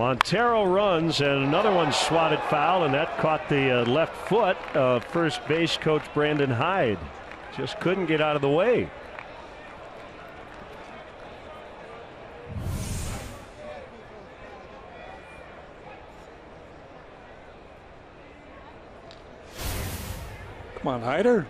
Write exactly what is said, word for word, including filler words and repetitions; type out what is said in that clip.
Montero runs, and another one swatted foul, and that caught the uh, left foot of first base coach Brandon Hyde. Just couldn't get out of the way. Come on, Hyder.